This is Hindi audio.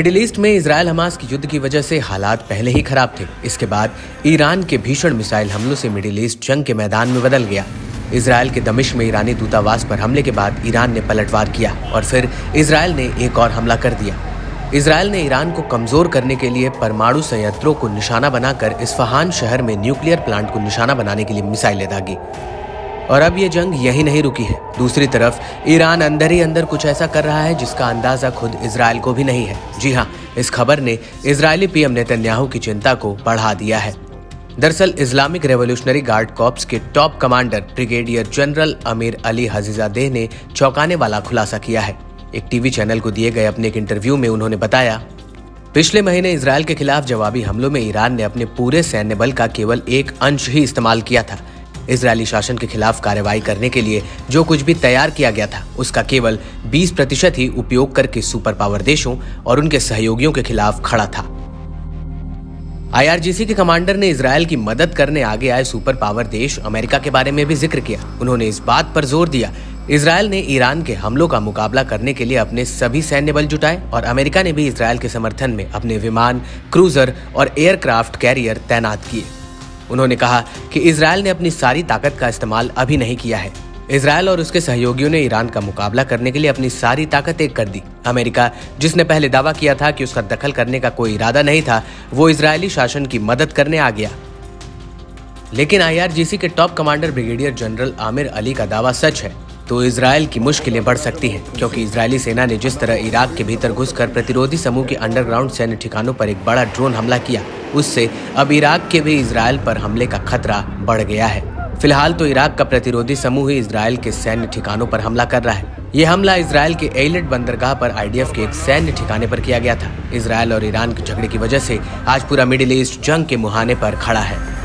मिडिल ईस्ट में इसराइल हमास के युद्ध की वजह से हालात पहले ही खराब थे। इसके बाद ईरान के भीषण मिसाइल हमलों से मिडिल ईस्ट जंग के मैदान में बदल गया। इसराइल के दमिश में ईरानी दूतावास पर हमले के बाद ईरान ने पलटवार किया और फिर इसराइल ने एक और हमला कर दिया। इसराइल ने ईरान को कमजोर करने के लिए परमाणु संयंत्रों को निशाना बनाकर इसफहान शहर में न्यूक्लियर प्लांट को निशाना बनाने के लिए मिसाइलें दागी। और अब ये जंग यहीं नहीं रुकी है। दूसरी तरफ ईरान अंदर ही अंदर कुछ ऐसा कर रहा है जिसका अंदाजा खुद इसराइल को भी नहीं है। जी हाँ, इस खबर ने इसराइली पीएम नेतन्याहू की चिंता को बढ़ा दिया है। दरअसल इस्लामिक रेवोल्यूशनरी गार्ड कॉप्स के top commander brigadier general Amir Ali Hajizadeh ने चौंकाने वाला खुलासा किया है। एक टीवी चैनल को दिए गए अपने एक इंटरव्यू में उन्होंने बताया, पिछले महीने इसराइल के खिलाफ जवाबी हमलों में ईरान ने अपने पूरे सैन्य बल का केवल एक अंश ही इस्तेमाल किया था। इजरायली शासन के खिलाफ कार्रवाई करने के लिए जो कुछ भी तैयार किया गया था उसका केवल 20% ही उपयोग करके सुपर पावर देशों और उनके सहयोगियों के खिलाफ खड़ा था। आईआरजीसी के कमांडर ने इसराइल की मदद करने आगे आए सुपर पावर देश अमेरिका के बारे में भी जिक्र किया। उन्होंने इस बात पर जोर दिया इसराइल ने ईरान के हमलों का मुकाबला करने के लिए अपने सभी सैन्य बल जुटाए और अमेरिका ने भी इसराइल के समर्थन में अपने विमान, क्रूजर और एयरक्राफ्ट कैरियर तैनात किए। उन्होंने कहा कि इसराइल ने अपनी सारी ताकत का इस्तेमाल अभी नहीं किया है। इसराइल और उसके सहयोगियों ने ईरान का मुकाबला करने के लिए अपनी सारी ताकत एक कर दी। अमेरिका, जिसने पहले दावा किया था कि उसका दखल करने का कोई इरादा नहीं था, वो इजरायली शासन की मदद करने आ गया। लेकिन आईआरजीसी के top commander brigadier general Amir Ali का दावा सच है तो इसराइल की मुश्किलें बढ़ सकती हैं, क्योंकि इजरायली सेना ने जिस तरह इराक के भीतर घुसकर प्रतिरोधी समूह के अंडरग्राउंड सैन्य ठिकानों पर एक बड़ा ड्रोन हमला किया, उससे अब इराक के भी इसराइल पर हमले का खतरा बढ़ गया है। फिलहाल तो इराक का प्रतिरोधी समूह ही इसराइल के सैन्य ठिकानों पर हमला कर रहा है। ये हमला इसराइल के एलेट बंदरगाह पर आईडीएफ के एक सैन्य ठिकाने पर किया गया था। इसराइल और ईरान के झगड़े की वजह से आज पूरा मिडिल ईस्ट जंग के मुहाने पर खड़ा है।